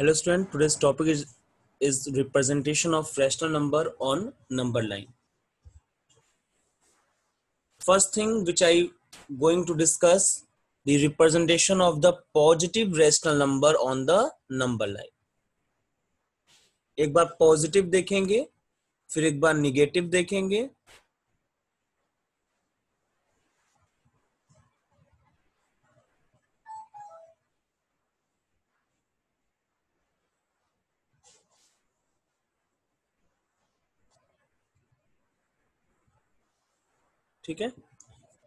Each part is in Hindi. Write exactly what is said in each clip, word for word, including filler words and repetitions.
Hello student, today's topic is is representation of rational number on number line. First thing which I going to discuss, the representation of the positive rational number on the number line. एक बार positive देखेंगे, फिर एक बार negative देखेंगे. ठीक है,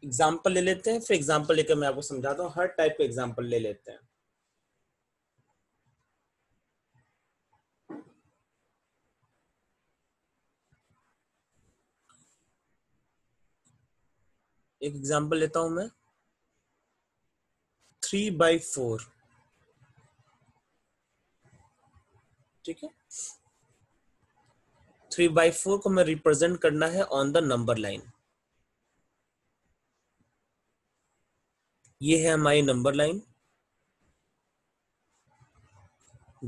एग्जाम्पल ले लेते हैं, फिर एग्जाम्पल लेकर मैं आपको समझाता हूँ. हर टाइप के एग्जाम्पल ले लेते हैं. एक एग्जाम्पल लेता हूं मैं, थ्री बाई फोर. ठीक है, थ्री बाई फोर को हमें रिप्रेजेंट करना है ऑन द नंबर लाइन. ये है हमारी नंबर लाइन,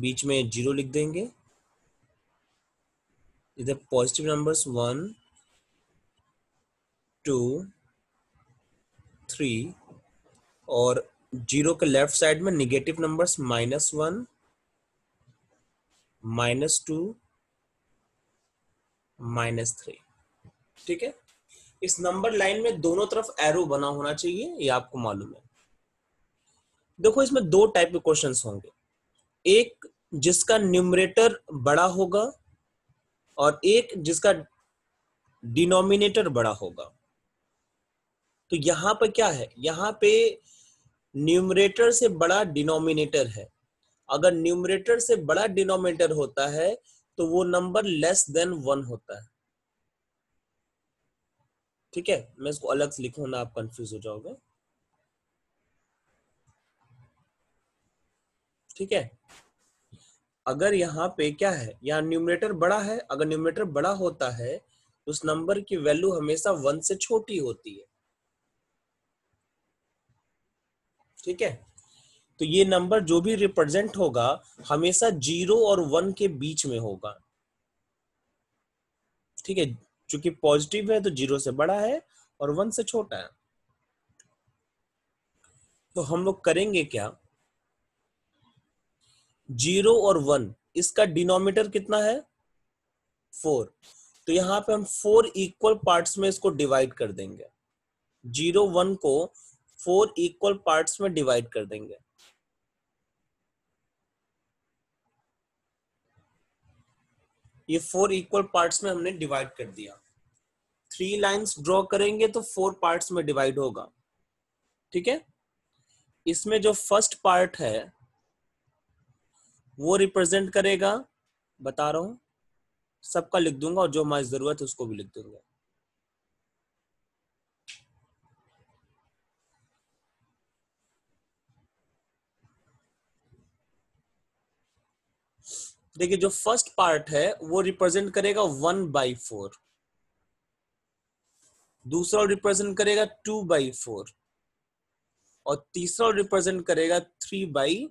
बीच में जीरो लिख देंगे. इधर positive numbers one two three और जीरो के लेफ्ट साइड में negative numbers minus one minus two minus three. ठीक है, इस नंबर लाइन में दोनों तरफ एरो बना होना चाहिए, ये आपको मालूम है. देखो, इसमें दो टाइप के क्वेश्चंस होंगे, एक जिसका न्यूमरेटर बड़ा होगा और एक जिसका डिनोमिनेटर बड़ा होगा. तो यहां पर क्या है, यहां पे न्यूमरेटर से बड़ा डिनोमिनेटर है. अगर न्यूमरेटर से बड़ा डिनोमिनेटर होता है तो वो नंबर लेस देन वन होता है. ठीक है, मैं इसको अलग से लिखूं ना, आप कंफ्यूज हो जाओगे. ठीक है, अगर यहाँ पे क्या है, यहाँ न्यूमरेटर बड़ा है. अगर न्यूमरेटर बड़ा होता है तो उस नंबर की वैल्यू हमेशा वन से छोटी होती है. ठीक है, तो ये नंबर जो भी रिप्रेजेंट होगा हमेशा जीरो और वन के बीच में होगा. ठीक है, चूंकि पॉजिटिव है तो जीरो से बड़ा है और वन से छोटा है. तो हम लोग करेंगे क्या, जीरो और वन, इसका डिनोमिनेटर कितना है, फोर. तो यहाँ पे हम फोर इक्वल पार्ट्स में इसको डिवाइड कर देंगे. जीरो वन को फोर इक्वल पार्ट्स में डिवाइड कर देंगे. ये फोर इक्वल पार्ट्स में हमने डिवाइड कर दिया. थ्री लाइंस ड्रॉ करेंगे तो फोर पार्ट्स में डिवाइड होगा. ठीक है, इसमें जो फर्स्ट पार्ट है वो रिप्रेजेंट करेगा, बता रहा हूं, सबका लिख दूंगा और जो हमारी जरूरत है उसको भी लिख दूंगा. देखिए, जो फर्स्ट पार्ट है वो रिप्रेजेंट करेगा वन बाई फोर, दूसरा रिप्रेजेंट करेगा टू बाई फोर और तीसरा रिप्रेजेंट करेगा थ्री बाई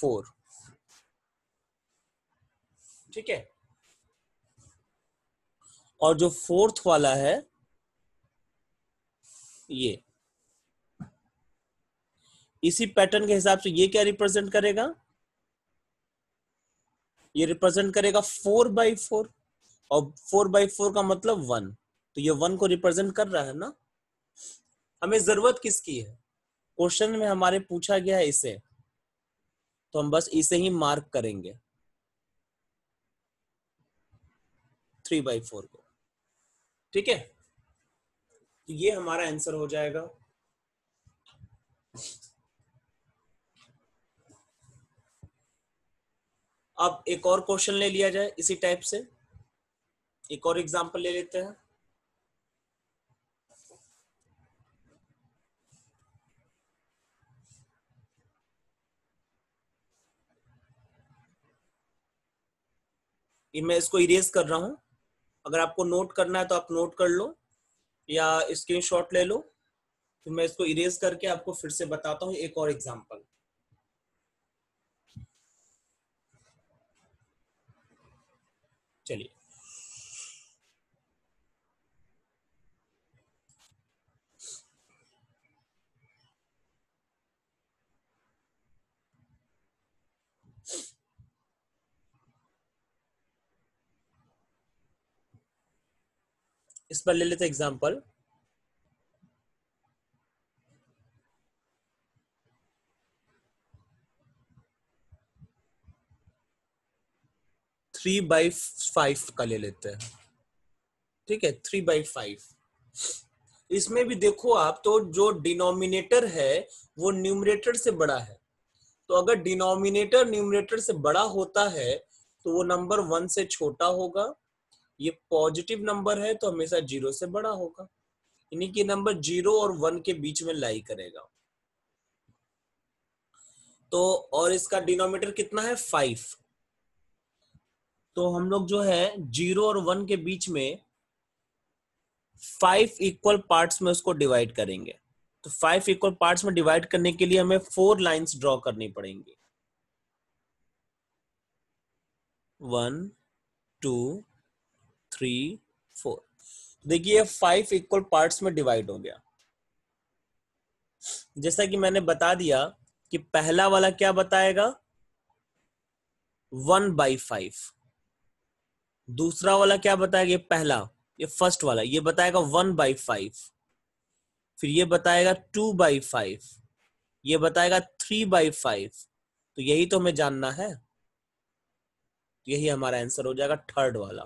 फोर. ठीक है, और जो फोर्थ वाला है ये इसी पैटर्न के हिसाब से ये क्या रिप्रेजेंट करेगा, ये रिप्रेजेंट करेगा फोर बाई फोर और फोर बाई फोर का मतलब वन. तो ये वन को रिप्रेजेंट कर रहा है ना. हमें जरूरत किसकी है, क्वेश्चन में हमारे पूछा गया है इसे, तो हम बस इसे ही मार्क करेंगे, थ्री बाई फोर को. ठीक है, तो ये हमारा आंसर हो जाएगा. अब एक और क्वेश्चन ले लिया जाए इसी टाइप से, एक और एग्जांपल ले लेते हैं. मैं इसको इरेज कर रहा हूं, अगर आपको नोट करना है तो आप नोट कर लो या स्क्रीनशॉट ले लो. तो मैं इसको इरेज करके आपको फिर से बताता हूं एक और एग्जांपल. चलिए इस पर ले लेते एग्जाम्पल। थ्री बाई फाइव का ले लेते हैं, ठीक है, थ्री बाई फाइव। इसमें भी देखो आप तो जो डिनोमिनेटर है वो न्यूमरेटर से बड़ा है, तो अगर डिनोमिनेटर न्यूमरेटर से बड़ा होता है तो वो नंबर वन से छोटा होगा, ये पॉजिटिव नंबर है तो हमेशा जीरो से बड़ा होगा, यानी कि नंबर जीरो और वन के बीच में लाई करेगा। तो और इसका डिनोमिनेटर कितना है, फाइव। तो हम लोग जो है जीरो और वन के बीच में फाइव इक्वल पार्ट्स में उसको डिवाइड करेंगे। तो फाइव इक्वल पार्ट्स में डिवाइड करने के लिए हमें फोर लाइंस ड्रॉ करनी पड़ेंगी, वन टू थ्री फोर। देखिए फाइव इक्वल पार्ट्स में डिवाइड हो गया। जैसा कि मैंने बता दिया कि पहला वाला क्या बताएगा, वन बाई फाइव। दूसरा वाला क्या बताएगा, ये पहला, ये फर्स्ट वाला, ये बताएगा वन बाई फाइव। फिर ये बताएगा टू बाई फाइव, ये बताएगा थ्री बाई फाइव। तो यही तो हमें जानना है, यही हमारा आंसर हो जाएगा थर्ड वाला,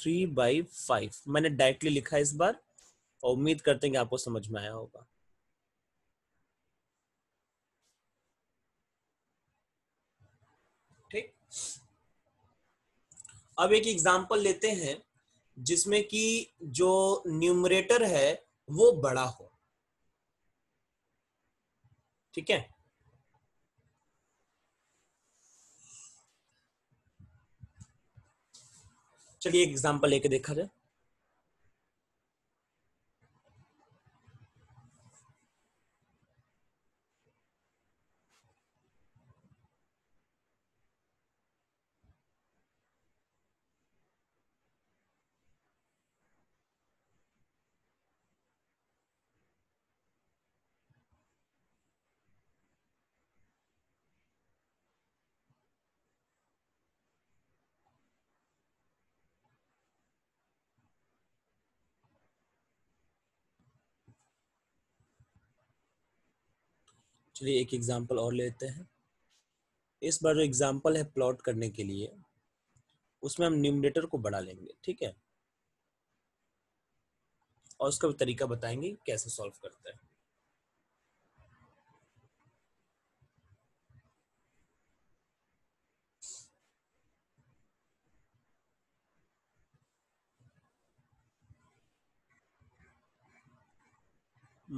थ्री बाई फाइव। मैंने डायरेक्टली लिखा इस बार और उम्मीद करते हैं कि आपको समझ में आया होगा। ठीक, अब एक एग्जांपल लेते हैं जिसमें कि जो न्यूमरेटर है वो बड़ा हो, ठीक है। चलिए एग्जाम्पल लेके देखा जाए। चलिए एक एग्जाम्पल और लेते हैं। इस बार जो एग्जाम्पल है प्लॉट करने के लिए उसमें हम न्यूमरेटर को बढ़ा लेंगे, ठीक है, और उसका भी तरीका बताएंगे कैसे सॉल्व करते हैं।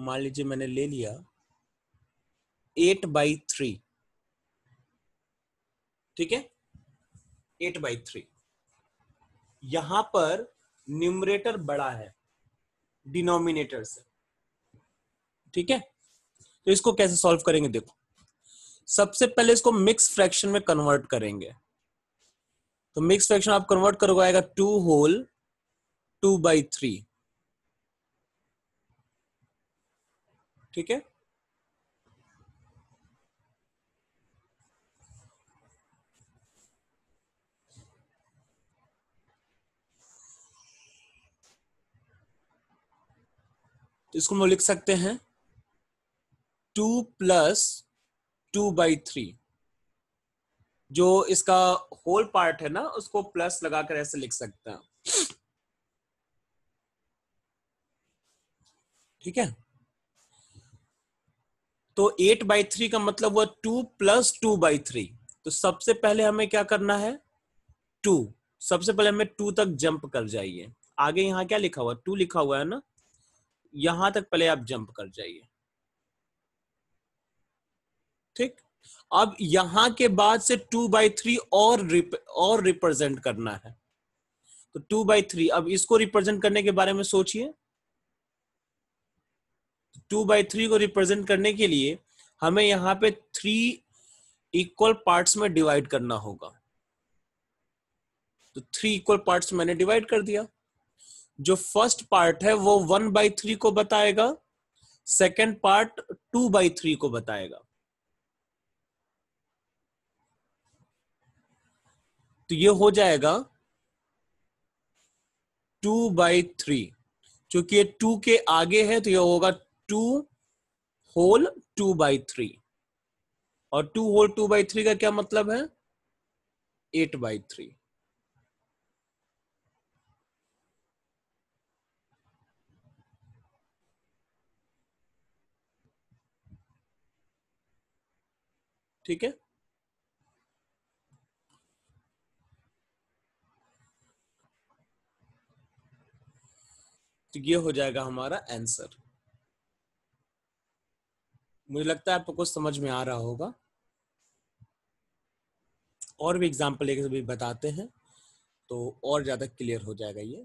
मान लीजिए मैंने ले लिया एट बाई थ्री, ठीक है, एट बाई थ्री। यहां पर न्यूमरेटर बड़ा है डिनोमिनेटर से, ठीक है। तो इसको कैसे सॉल्व करेंगे, देखो सबसे पहले इसको मिक्स फ्रैक्शन में कन्वर्ट करेंगे। तो मिक्स फ्रैक्शन आप कन्वर्ट करोगे आएगा two whole two by three, ठीक है। तो इसको हम लिख सकते हैं two plus two by three, जो इसका होल पार्ट है ना उसको प्लस लगाकर ऐसे लिख सकते हैं, ठीक है। तो एट बाई थ्री का मतलब हुआ two plus two by three. तो सबसे पहले हमें क्या करना है, टू, सबसे पहले हमें टू तक जंप कर जाइए। आगे यहाँ क्या लिखा हुआ, टू लिखा हुआ है ना, यहां तक पहले आप जंप कर जाइए, ठीक। अब यहां के बाद से टू बाई थ्री और रिप, और रिप्रेजेंट करना है। तो टू बाई थ्री, अब इसको रिप्रेजेंट करने के बारे में सोचिए। टू बाई थ्री को रिप्रेजेंट करने के लिए हमें यहां पे थ्री इक्वल पार्ट्स में डिवाइड करना होगा, तो थ्री इक्वल पार्ट्स मैंने डिवाइड कर दिया। जो फर्स्ट पार्ट है वो वन बाई थ्री को बताएगा, second part two by three को बताएगा। तो ये हो जाएगा टू बाई थ्री, क्योंकि ये टू के आगे है तो ये होगा two whole two by three, और two whole two by three का क्या मतलब है, एट बाई थ्री। ठीक है, तो ये हो जाएगा हमारा आंसर। मुझे लगता है आपको कुछ समझ में आ रहा होगा। और भी एग्जांपल लेकर भी बताते हैं तो और ज्यादा क्लियर हो जाएगा ये।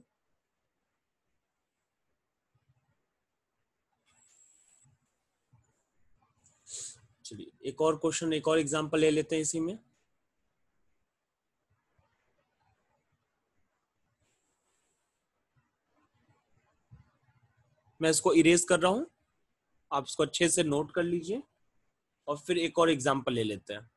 चलिए एक और क्वेश्चन, एक और एग्जांपल ले लेते हैं इसी में। मैं इसको इरेज कर रहा हूं, आप इसको अच्छे से नोट कर लीजिए और फिर एक और एग्जांपल ले लेते हैं।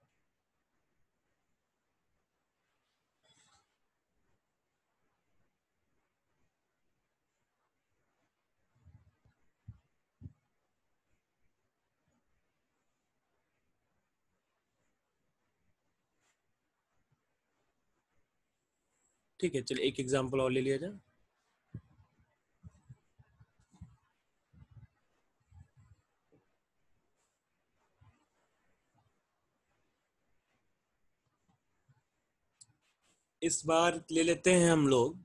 ठीक है, चलिए एक एग्जांपल और ले लिया जाए। इस बार ले लेते हैं हम लोग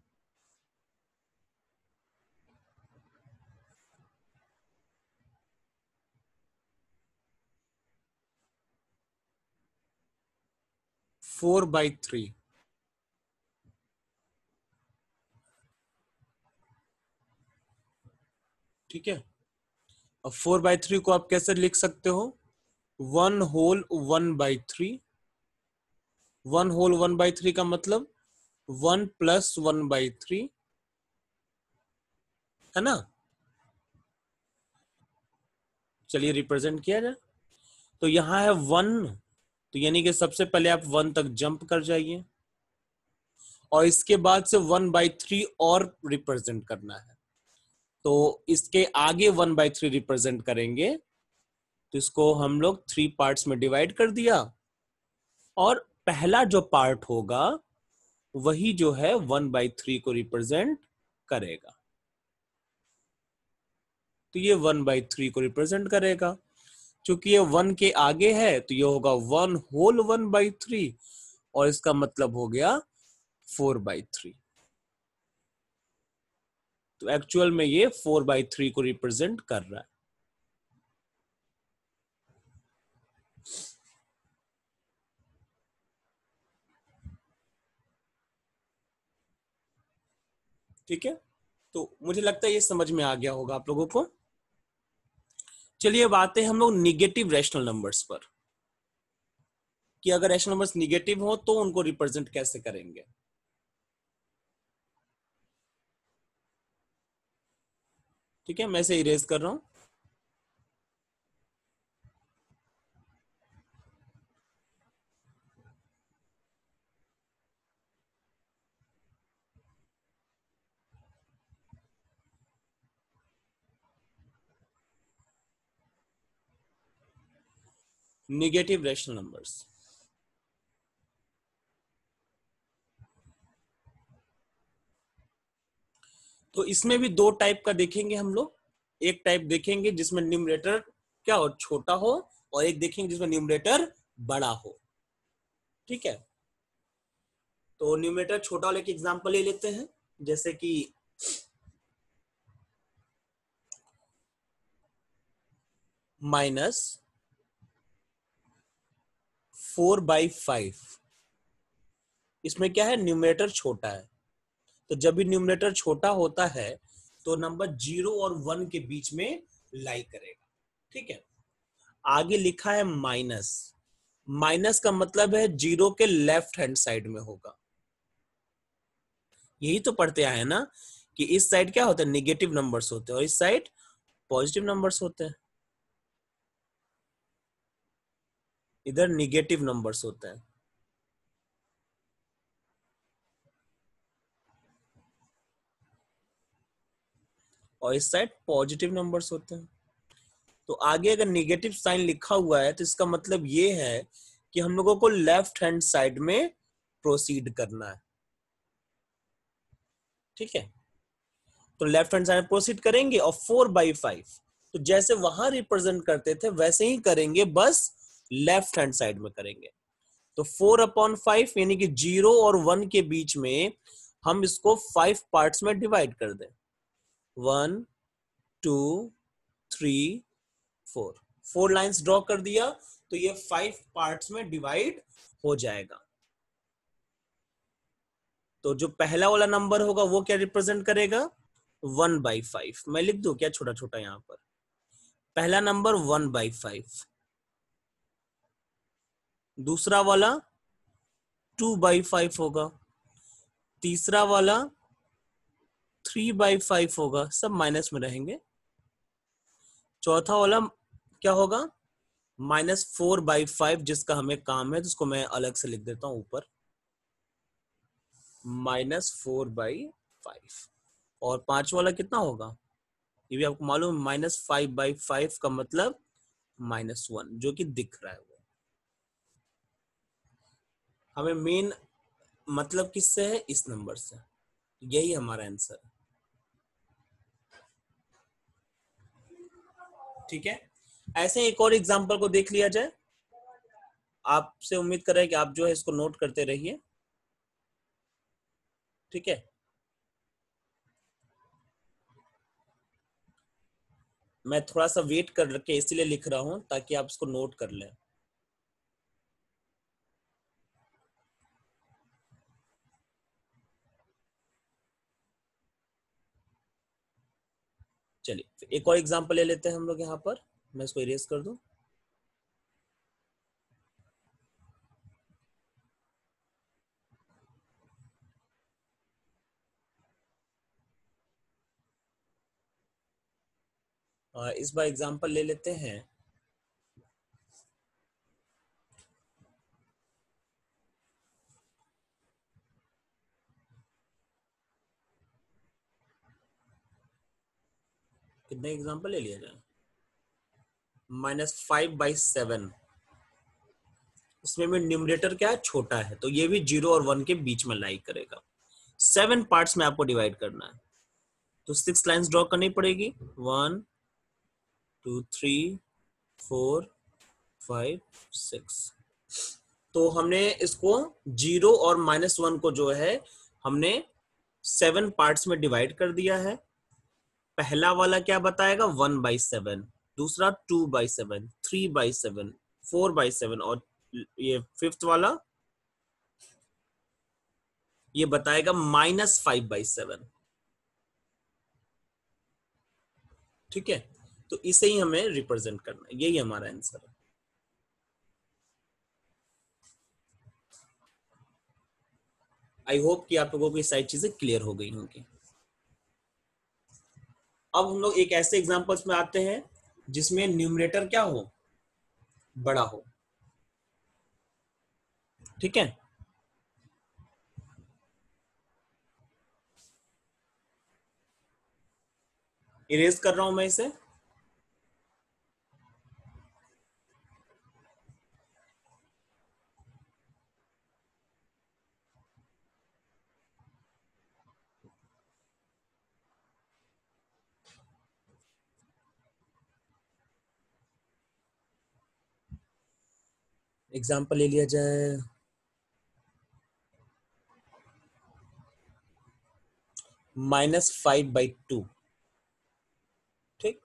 फोर बाई थ्री। ठीक है, अब फोर बाई थ्री को आप कैसे लिख सकते हो, one whole one by three. One whole one by three का मतलब one plus one by three है ना। चलिए रिप्रेजेंट किया जाए, तो यहां है वन, तो यानी कि सबसे पहले आप वन तक जंप कर जाइए और इसके बाद से वन बाई थ्री और रिप्रेजेंट करना है, तो इसके आगे वन बाई थ्री रिप्रेजेंट करेंगे। तो इसको हम लोग थ्री पार्ट्स में डिवाइड कर दिया और पहला जो पार्ट होगा वही जो है वन बाई थ्री को रिप्रेजेंट करेगा। तो ये वन बाई थ्री को रिप्रेजेंट करेगा, क्योंकि ये वन के आगे है तो ये होगा one whole one by three, और इसका मतलब हो गया फोर बाई थ्री। तो एक्चुअल में ये फोर बाई थ्री को रिप्रेजेंट कर रहा है। ठीक है, तो मुझे लगता है ये समझ में आ गया होगा आप लोगों को। चलिए अब आते हैं हम लोग निगेटिव रैशनल नंबर्स पर, कि अगर रैशनल नंबर्स निगेटिव हो तो उनको रिप्रेजेंट कैसे करेंगे। ठीक है, मैं इसे इरेज कर रहा हूं। नेगेटिव रैशनल नंबर्स, तो इसमें भी दो टाइप का देखेंगे हम लोग। एक टाइप देखेंगे जिसमें न्यूमरेटर क्या हो, छोटा हो, और एक देखेंगे जिसमें न्यूमरेटर बड़ा हो। ठीक है, तो न्यूमरेटर छोटा वाले की एग्जांपल ले लेते हैं, जैसे कि माइनस फोर बाई फाइव। इसमें क्या है, न्यूमरेटर छोटा है, तो जब भी न्यूमरेटर छोटा होता है तो नंबर जीरो और वन के बीच में लाई करेगा। ठीक है, आगे लिखा है माइनस, माइनस का मतलब है जीरो के लेफ्ट हैंड साइड में होगा। यही तो पढ़ते आए ना कि इस साइड क्या होता है, नेगेटिव नंबर्स होते हैं और इस साइड पॉजिटिव नंबर्स होते हैं। इधर नेगेटिव नंबर्स होते हैं। और इस साइड पॉजिटिव नंबर्स होते हैं। तो आगे अगर नेगेटिव साइन लिखा हुआ है तो इसका मतलब ये है कि हम लोगों को लेफ्ट हैंड साइड में प्रोसीड करना है। ठीक है, तो लेफ्ट हैंड साइड में प्रोसीड करेंगे और फोर बाई फाइव तो जैसे वहां रिप्रेजेंट करते थे वैसे ही करेंगे, बस लेफ्ट हैंड साइड में करेंगे। तो फोर अपॉन फाइव यानी कि जीरो और वन के बीच में हम इसको फाइव पार्ट्स में डिवाइड कर दें, one two three four, four lines draw कर दिया तो ये फाइव पार्ट्स में डिवाइड हो जाएगा। तो जो पहला वाला नंबर होगा वो क्या रिप्रेजेंट करेगा, वन बाई फाइव। मैं लिख दूं क्या छोटा छोटा यहाँ पर, पहला नंबर वन बाई फाइव, दूसरा वाला टू बाई फाइव होगा, तीसरा वाला थ्री बाई फाइव होगा, सब माइनस में रहेंगे, चौथा वाला क्या होगा माइनस फोर बाई फाइव जिसका हमें काम है, तो उसको मैं अलग से लिख देता हूं ऊपर, माइनस फोर बाई फाइव। और पांच वाला कितना होगा, ये भी आपको मालूम, माइनस फाइव बाई फाइव का मतलब माइनस वन, जो कि दिख रहा है। वो हमें मेन मतलब किससे है, इस नंबर से। यही हमारा आंसर है। ठीक है, ऐसे एक और एग्जांपल को देख लिया जाए। आपसे उम्मीद कर रहे हैं कि आप जो है इसको नोट करते रहिए। ठीक है, मैं थोड़ा सा वेट कर के इसलिए लिख रहा हूं ताकि आप इसको नोट कर लें। चलिए एक और एग्जांपल ले लेते हैं हम लोग यहाँ पर। मैं इसको इरेज कर दूं। आ, इस बार एग्जांपल ले लेते हैं कितने एग्जाम्पल ले लिया जाए, माइनस फाइव बाई सेवन। इसमें भी न्यूमरेटर क्या है, छोटा है, तो ये भी जीरो और वन के बीच में लाई करेगा। सेवन पार्ट्स में आपको डिवाइड करना है तो सिक्स लाइंस ड्रॉ करनी पड़ेगी, one two three four five six. तो हमने इसको जीरो और माइनस वन को जो है हमने सेवन पार्ट्स में डिवाइड कर दिया है। पहला वाला क्या बताएगा, वन बाई सेवन, दूसरा two by seven, three by seven, four by seven, और ये फिफ्थ वाला ये बताएगा माइनस फाइव बाई सेवन। ठीक है, तो इसे ही हमें रिप्रेजेंट करना है, यही हमारा आंसर है। आई होप कि आप लोगों को ये सारी चीजें क्लियर हो गई होंगी। अब हम लोग एक ऐसे एग्जांपल्स में आते हैं जिसमें न्यूमरेटर क्या हो, बड़ा हो। ठीक है, इरेज कर रहा हूं मैं इसे। एग्जाम्पल ले लिया जाए, माइनस फाइव बाई टू। ठीक,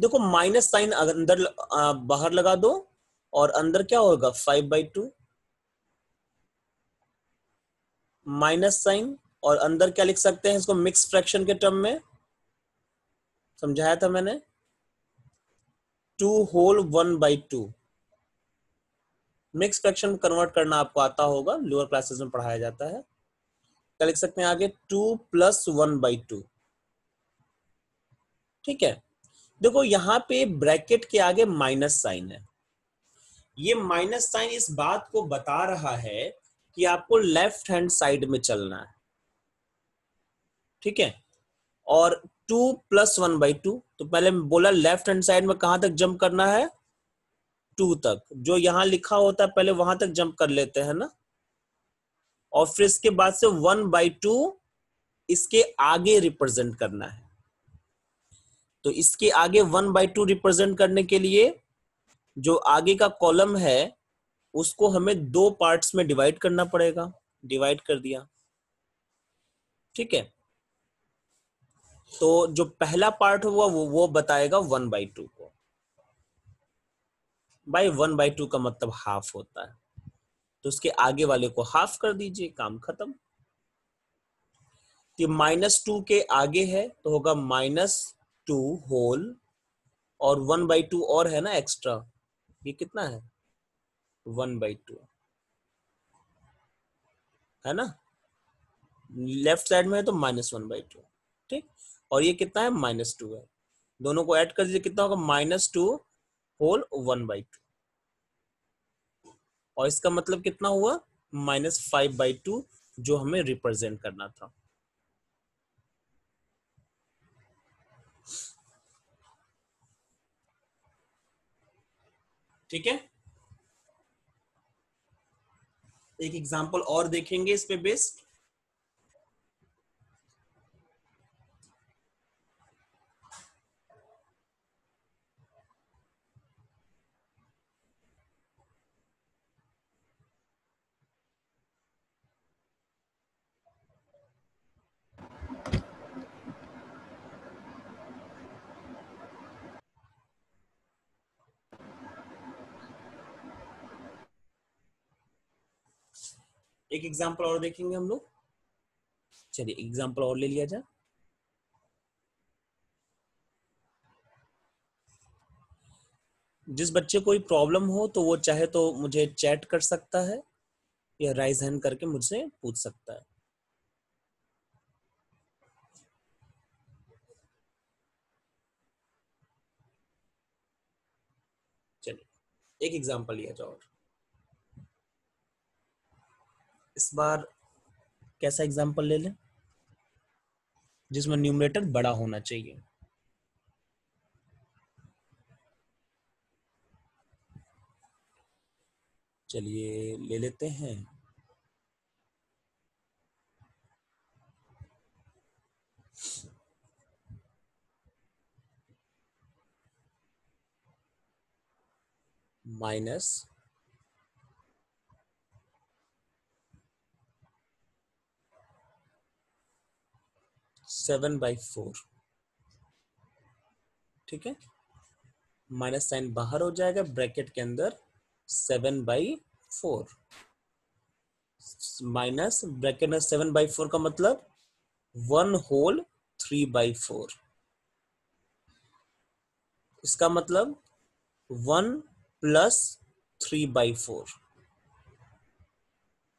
देखो माइनस साइन अंदर बाहर लगा दो और अंदर क्या होगा, five by two. Minus sign और अंदर क्या लिख सकते हैं इसको, मिक्स फ्रैक्शन के टर्म में समझाया था मैंने, two whole one by two. Mix fraction convert करना आपको आता होगा, लोअर क्लासेस में पढ़ाया जाता है। क्या लिख सकते हैं आगे, two plus one by two. ठीक है, देखो यहां पे ब्रैकेट के आगे माइनस साइन है, ये माइनस साइन इस बात को बता रहा है कि आपको लेफ्ट हैंड साइड में चलना है। ठीक है, और two plus one by two, तो पहले बोला लेफ्ट हैंड साइड में कहां तक जंप करना है, टू तक, जो यहां लिखा होता है पहले वहां तक जंप कर लेते हैं ना, और फिर इसके बाद से वन बाई टू इसके आगे रिप्रेजेंट करना है। तो इसके आगे वन बाई टू रिप्रेजेंट करने के लिए जो आगे का कॉलम है उसको हमें दो पार्ट्स में डिवाइड करना पड़ेगा, डिवाइड कर दिया। ठीक है, तो जो पहला पार्ट होगा वो वो बताएगा वन बाई टू को, बाई वन बाई टू का मतलब हाफ होता है, तो उसके आगे वाले को हाफ कर दीजिए, काम खत्म। ये माइनस टू के आगे है तो होगा माइनस टू होल, और वन बाई टू और है ना एक्स्ट्रा, ये कितना है वन बाई टू है ना, लेफ्ट साइड में है तो माइनस वन बाई टू। ठीक, और ये कितना है माइनस टू है, दोनों को ऐड कर दीजिए, कितना होगा minus two whole one by two, और इसका मतलब कितना हुआ माइनस फाइव बाई टू, जो हमें रिप्रेजेंट करना था। ठीक है, एक एग्जांपल और देखेंगे इस पे बेस्ड। एक एग्जाम्पल और देखेंगे हम लोग, चलिए एग्जाम्पल और ले लिया जाए। जिस बच्चे कोई प्रॉब्लम हो तो वो चाहे तो मुझे चैट कर सकता है या राइज हैंड करके मुझसे पूछ सकता है। चलिए एक एग्जाम्पल लिया जाओ, इस बार कैसा एग्जाम्पल ले लें जिसमें न्यूमरेटर बड़ा होना चाहिए। चलिए ले लेते हैं, माइनस सेवन बाई फोर। ठीक है, माइनस साइन बाहर हो जाएगा, ब्रैकेट के अंदर seven by four minus bracket में सेवन बाई फोर का मतलब one whole three by four, इसका मतलब one plus three by four.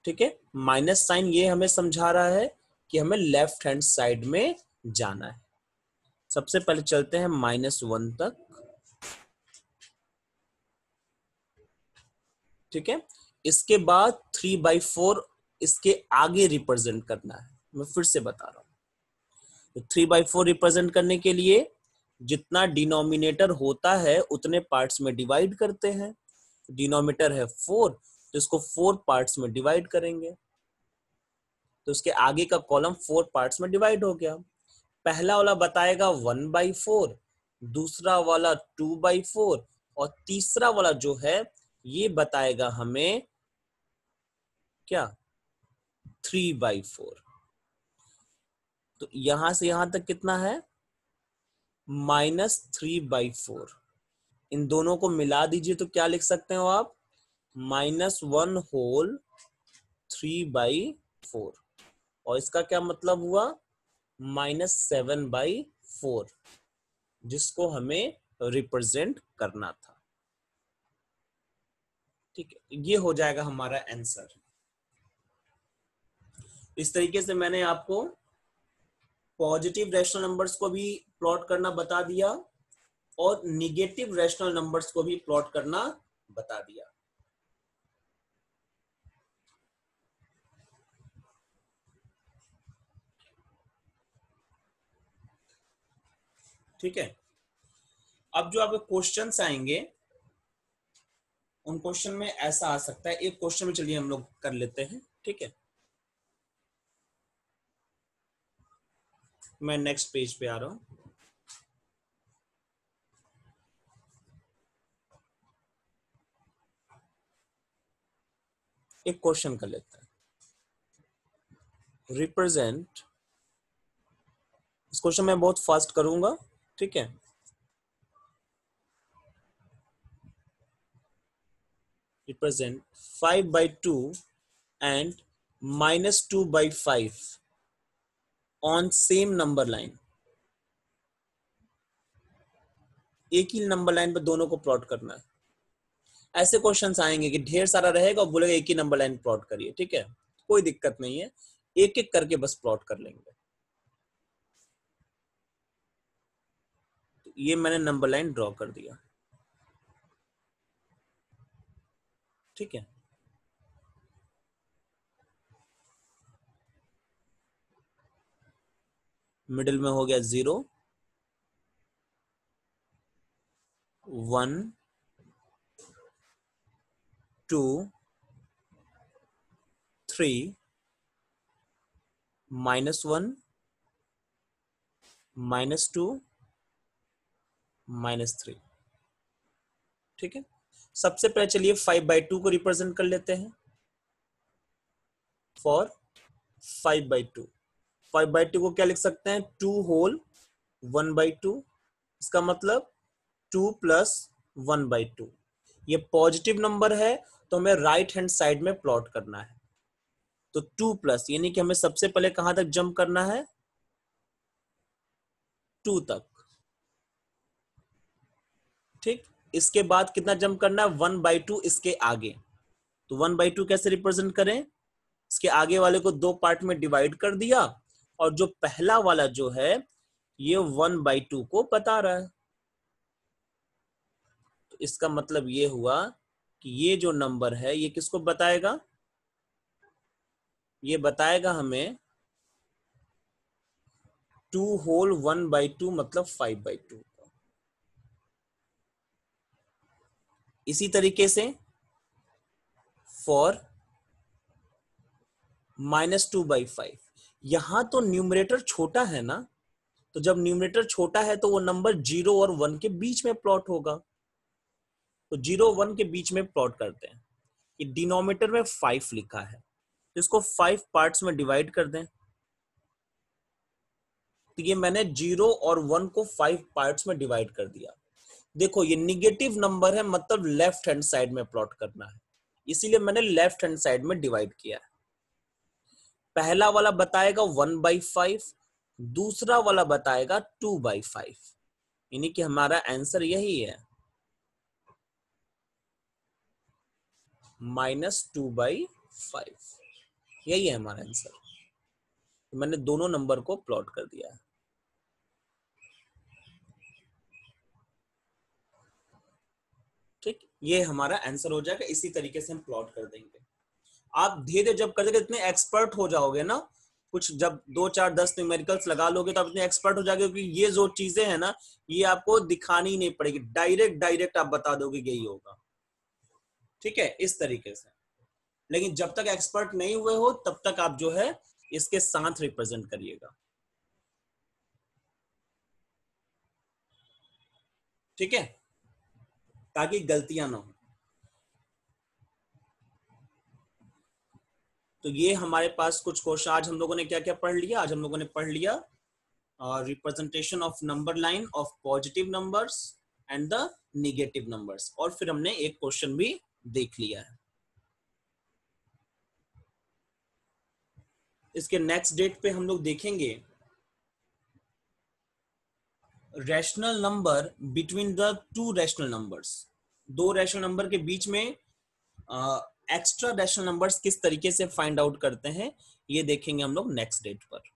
ठीक है, माइनस साइन ये हमें समझा रहा है कि हमें लेफ्ट हैंड साइड में जाना है। सबसे पहले चलते हैं माइनस वन तक। ठीक है, इसके बाद थ्री बाई फोर इसके आगे रिप्रेजेंट करना है, मैं फिर से बता रहा हूं। थ्री बाई फोर रिप्रेजेंट करने के लिए जितना डिनोमिनेटर होता है उतने पार्ट्स में डिवाइड करते हैं। डिनोमिनेटर है फोर तो इसको फोर पार्ट्स में डिवाइड करेंगे, तो उसके आगे का कॉलम फोर पार्ट्स में डिवाइड हो गया। पहला वाला बताएगा वन बाई फोर, दूसरा वाला टू बाई फोर, और तीसरा वाला जो है ये बताएगा हमें क्या, थ्री बाई फोर। तो यहां से यहां तक कितना है माइनस थ्री बाई फोर, इन दोनों को मिला दीजिए तो क्या लिख सकते हो आप, minus one whole three by four, और इसका क्या मतलब हुआ माइनस सेवन बाई फोर, जिसको हमें रिप्रेजेंट करना था। ठीक है, ये हो जाएगा हमारा आंसर। इस तरीके से मैंने आपको पॉजिटिव रैशनल नंबर्स को भी प्लॉट करना बता दिया और निगेटिव रैशनल नंबर्स को भी प्लॉट करना बता दिया। ठीक है, अब जो आपके क्वेश्चंस आएंगे उन क्वेश्चन में ऐसा आ सकता है, एक क्वेश्चन में चलिए हम लोग कर लेते हैं। ठीक है, मैं नेक्स्ट पेज पे आ रहा हूं। एक क्वेश्चन कर लेते हैं, रिप्रेजेंट। इस क्वेश्चन में बहुत फास्ट करूंगा, ठीक है। Represent five by two and minus two by five on same number line. एक ही नंबर लाइन पर दोनों को प्लॉट करना है। ऐसे क्वेश्चंस आएंगे कि ढेर सारा रहेगा और बोलेगा एक ही नंबर लाइन प्लॉट करिए। ठीक है, कोई दिक्कत नहीं है, एक एक करके बस प्लॉट कर लेंगे। तो ये मैंने नंबर लाइन ड्रॉ कर दिया। ठीक है, मिडिल में हो गया zero, one, two, three, minus one, minus two, minus three. ठीक है, सबसे पहले चलिए फाइव बाई टू को रिप्रेजेंट कर लेते हैं। For five by two, five by two को क्या लिख सकते हैं? Two whole one by two. इसका मतलब two plus one by two. ये पॉजिटिव नंबर है तो हमें राइट हैंड साइड में प्लॉट करना है। तो टू प्लस, यानी कि हमें सबसे पहले कहां तक जंप करना है? टू तक। ठीक, इसके बाद कितना जंप करना है? वन बाई टू, इसके आगे। तो वन बाई टू कैसे रिप्रेजेंट करें? इसके आगे वाले को दो पार्ट में डिवाइड कर दिया और जो पहला वाला जो है ये वन बाई टू को बता रहा है। इसका मतलब ये हुआ कि ये जो नंबर है ये किसको बताएगा? ये बताएगा हमें two whole one by two, मतलब फाइव बाई टू। इसी तरीके से for minus two by five, यहां तो न्यूमरेटर छोटा है ना, तो जब न्यूमरेटर छोटा है तो वो नंबर जीरो और वन के बीच में प्लॉट होगा। तो जीरो वन के बीच में प्लॉट करते हैं। ये डिनोमिनेटर में फाइव लिखा है, तो इसको फाइव पार्ट्स में डिवाइड कर दें। तो ये मैंने जीरो और वन को फाइव पार्ट्स में डिवाइड कर दिया। देखो ये निगेटिव नंबर है, मतलब लेफ्ट हैंड साइड में प्लॉट करना है, इसीलिए मैंने लेफ्ट हैंड साइड में डिवाइड किया है। पहला वाला बताएगा वन बाई फाइव, दूसरा वाला बताएगा टू बाई फाइव, यानी कि हमारा आंसर यही है माइनस टू बाई फाइव। यही है हमारा आंसर। तो मैंने दोनों नंबर को प्लॉट कर दिया है। ठीक, ये हमारा आंसर हो जाएगा। इसी तरीके से हम प्लॉट कर देंगे। आप धीरे धीरे जब कर देंगे इतने एक्सपर्ट हो जाओगे ना, कुछ जब दो चार दस न्यूमेरिकल्स लगा लोगे तो आप इतने एक्सपर्ट हो जाओगे, क्योंकि ये जो चीजें हैं ना ये आपको दिखानी नहीं पड़ेगी, डायरेक्ट डायरेक्ट आप बता दोगे यही होगा। ठीक है, इस तरीके से। लेकिन जब तक एक्सपर्ट नहीं हुए हो तब तक आप जो है इसके साथ रिप्रेजेंट करिएगा। ठीक है, ताकि गलतियां ना हो। तो ये हमारे पास कुछ क्वेश्चन, आज हम लोगों ने क्या क्या पढ़ लिया? आज हम लोगों ने पढ़ लिया representation of number line of positive numbers and the negative numbers, और फिर हमने एक क्वेश्चन भी देख लिया है। इसके नेक्स्ट डेट पे हम लोग देखेंगे rational number between the two rational numbers. दो रैशनल नंबर के बीच में एक्स्ट्रा रैशनल नंबर्स किस तरीके से फाइंड आउट करते हैं, ये देखेंगे हम लोग नेक्स्ट डेट पर।